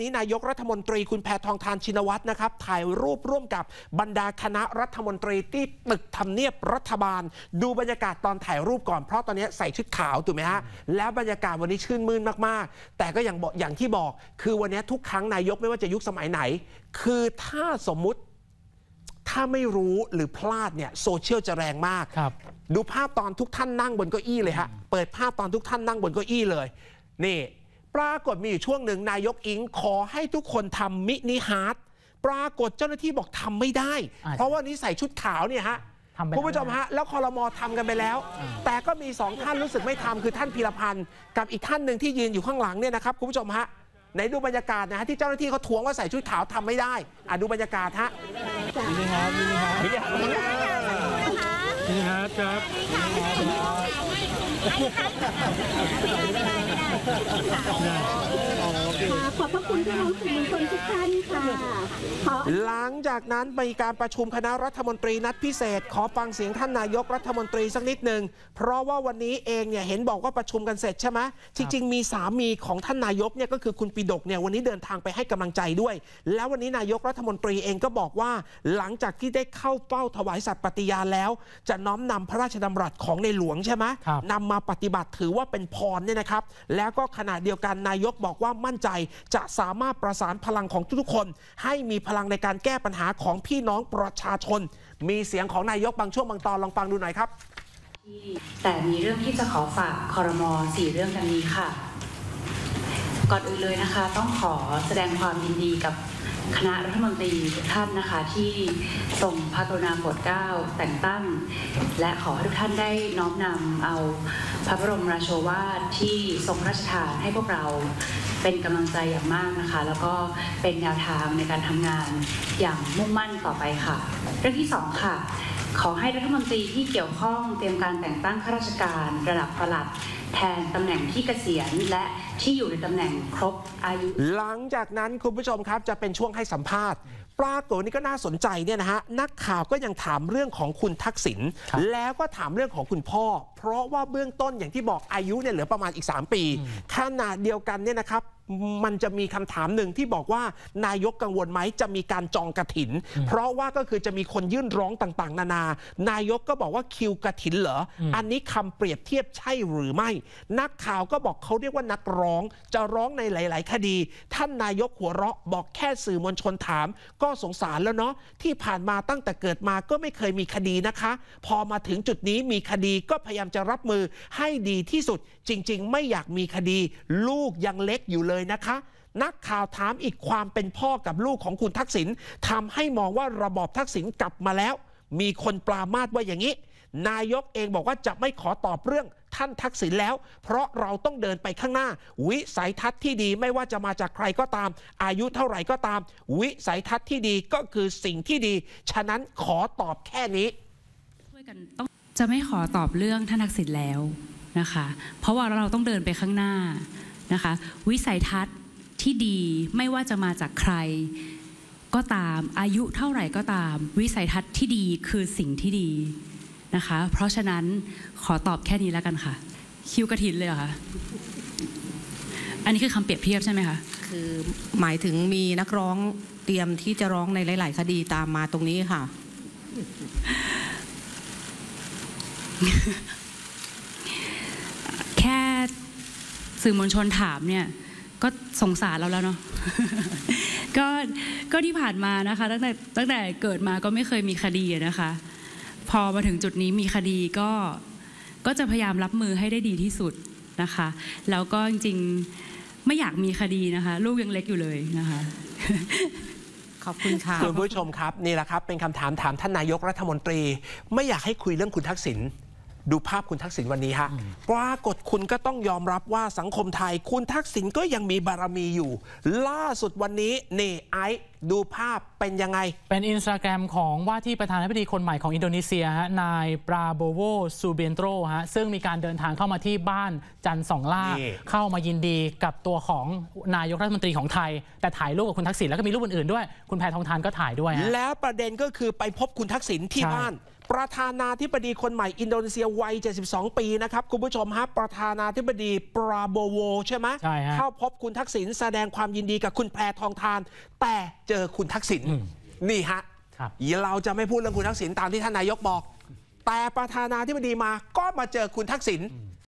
นี้นายกรัฐมนตรีคุณแพทองธารชินวัตรนะครับถ่ายรูปร่วมกับบรรดาคณะรัฐมนตรีที่ตึกทำเนียบรัฐบาลดูบรรยากาศตอนถ่ายรูปก่อนเพราะตอนนี้ใส่ชุดขาวถูกไหมฮะแล้วบรรยากาศวันนี้ชื่นมื่นมากๆแต่ก็อย่างที่บอกคือวันนี้ทุกครั้งนายกไม่ว่าจะยุคสมัยไหนคือถ้าสมมุติถ้าไม่รู้หรือพลาดเนี่ยโซเชียลจะแรงมากดูภาพตอนทุกท่านนั่งบนเก้าอี้เลยฮะเปิดภาพตอนทุกท่านนั่งบนเก้าอี้เลยนี่ปรากฏมีอยู่ช่วงหนึ่งนายกอิงขอให้ทุกคนทำมินิฮาร์ทปรากฏเจ้าหน้าที่บอกทำไม่ได้เพราะว่านี้ใส่ชุดขาวเนี่ยฮะคุณผู้ชมฮะแล้วครม.ทำกันไปแล้วแต่ก็มีสองท่านรู้สึกไม่ทำคือท่านพีรพันธ์กับอีกท่านหนึ่งที่ยืนอยู่ข้างหลังเนี่ยนะครับคุณผู้ชมฮะในดูบรรยากาศนะฮะที่เจ้าหน้าที่เขาทวงว่าใส่ชุดขาวทำไม่ได้อ่ะดูบรรยากาศฮะนี่ครับนี่ฮะครับขอบพระคุณพี่น้องสื่อมวลชนทุกท่านค่ะหลังจากนั้นมีการประชุมคณะรัฐมนตรีนัดพิเศษขอฟังเสียงท่านนายกรัฐมนตรีสักนิดหนึ่งเพราะว่าวันนี้เองเนี่ยเห็นบอกว่าประชุมกันเสร็จใช่ไหมจริงๆมีสามีของท่านนายกเนี่ยก็คือคุณปิดกเนี่ยวันนี้เดินทางไปให้กำลังใจด้วยแล้ววันนี้นายกรัฐมนตรีเองก็บอกว่าหลังจากที่ได้เข้าเป้าถวายสัตย์ปฏิญาณแล้วจะน้อมนำพระราชดำรัสของในหลวงใช่ไหมนำมาปฏิบัติถือว่าเป็นพรเนี่ยนะครับแล้วก็ขณะเดียวกันนายกบอกว่ามั่นใจจะสามารถประสานพลังของทุกๆคนให้มีพลังในการแก้ปัญหาของพี่น้องประชาชนมีเสียงของนายกบางช่วงบางตอนลองฟังดูหน่อยครับแต่มีเรื่องที่จะขอฝากครม.4 เรื่องดังนี้ค่ะก่อนอื่นเลยนะคะต้องขอแสดงความยินดีกับคณะรัฐมนตรีทุกท่านนะคะที่ทรงพระกรุณาโปรดเกล้าแต่งตั้งและขอให้ทุกท่านได้น้อมนำเอาพระบรมราโชวาทที่ทรงพระราชทานให้พวกเราเป็นกำลังใจอย่างมากนะคะแล้วก็เป็นแนวทางในการทำงานอย่างมุ่งมั่นต่อไปค่ะเรื่องที่สองค่ะขอให้รัฐมนตรีที่เกี่ยวข้องเตรียมการแต่งตั้งข้าราชการระดับปลัดแทนตำแหน่งที่เกษียณและที่อยู่ในตำแหน่งครบอายุหลังจากนั้นคุณผู้ชมครับจะเป็นช่วงให้สัมภาษณ์ปรากฏนี้ก็น่าสนใจเนี่ยนะฮะนักข่าวก็ยังถามเรื่องของคุณทักษิณแล้วก็ถามเรื่องของคุณพ่อเพราะว่าเบื้องต้นอย่างที่บอกอายุเนี่ยเหลือประมาณอีก3ปีขณะเดียวกันเนี่ยนะครับมันจะมีคำถามหนึ่งที่บอกว่านายกกังวลไหมจะมีการจองกฐินเพราะว่าก็คือจะมีคนยื่นร้องต่างๆนานานายกก็บอกว่าคิวกฐินเหรออันนี้คำเปรียบเทียบใช่หรือไม่นักข่าวก็บอกเขาเรียกว่านักร้องจะร้องในหลายๆคดีท่านนายกหัวเราะบอกแค่สื่อมวลชนถามก็สงสารแล้วเนาะที่ผ่านมาตั้งแต่เกิดมาก็ไม่เคยมีคดีนะคะพอมาถึงจุดนี้มีคดีก็พยายามจะรับมือให้ดีที่สุดจริงๆไม่อยากมีคดีลูกยังเล็กอยู่เลยนะคะนักข่าวถามอีกความเป็นพ่อกับลูกของคุณทักษิณทำให้มองว่าระบอบทักษิณกลับมาแล้วมีคนปรามาสว่าอย่างนี้นายกเองบอกว่าจะไม่ขอตอบเรื่องท่านทักษิณแล้วเพราะเราต้องเดินไปข้างหน้าวิสัยทัศน์ที่ดีไม่ว่าจะมาจากใครก็ตามอายุเท่าไหร่ก็ตามวิสัยทัศน์ที่ดีก็คือสิ่งที่ดีฉะนั้นขอตอบแค่นี้จะไม่ขอตอบเรื่องท่านทักษิณแล้วนะคะเพราะว่าเราต้องเดินไปข้างหน้านะคะวิสัยทัศน์ที่ดีไม่ว่าจะมาจากใครก็ตามอายุเท่าไหร่ก็ตามวิสัยทัศน์ที่ดีคือสิ่งที่ดีนะคะเพราะฉะนั้นขอตอบแค่นี้แล้วกันค่ะคิวกฐินเลยเหรอคะอันนี้คือคำเปรียบเทียบใช่ไหมคะคือหมายถึงมีนักร้องเตรียมที่จะร้องในหลายๆคดีตามมาตรงนี้ค่ะ แค่สื่อมวลชนถามเนี่ยก็สงสารเราแล้วเนาะ ก็ที่ผ่านมานะคะตั้งแต่เกิดมาก็ไม่เคยมีคดีนะคะพอมาถึงจุดนี้มีคดีก็จะพยายามรับมือให้ได้ดีที่สุดนะคะแล้วก็จริงๆไม่อยากมีคดีนะคะลูกยังเล็กอยู่เลยนะคะขอบคุณค่ะคุณผู้ชมครับนี่แหละครับเป็นคำถามถามท่านนายกรัฐมนตรีไม่อยากให้คุยเรื่องคุณทักษิณดูภาพคุณทักษิณวันนี้ฮะปรากฏคุณก็ต้องยอมรับว่าสังคมไทยคุณทักษิณก็ยังมีบารมีอยู่ล่าสุดวันนี้นี่ไอซ์ดูภาพเป็นยังไงเป็นอินสตาแกรมของว่าที่ประธานาธิบดีคนใหม่ของอินโดนีเซียฮะนายปราโบโวซูเบียนโตรฮะซึ่งมีการเดินทางเข้ามาที่บ้านจันทร์สองล่าเข้ามายินดีกับตัวของนายกรัฐมนตรีของไทยแต่ถ่ายรูปกับคุณทักษิณแล้วก็มีรูปอื่นๆด้วยคุณแพทองธารก็ถ่ายด้วยแล้วประเด็นก็คือไปพบคุณทักษิณที่บ้าน ประธานาธิบดีคนใหม่อินโดนีเซียวัย72ปีนะครับคุณผู้ชมฮะประธานาธิบดีปราโบโวใช่ไหมใช่ฮะเข้าพบคุณทักษิณแสดงความยินดีกับคุณแพทองธารแต่เจอคุณทักษิณนี่ฮะเราจะไม่พูดเรื่องคุณทักษิณตามที่ท่านนายกบอกแต่ประธานาธิบดีมาก็มาเจอคุณทักษิณ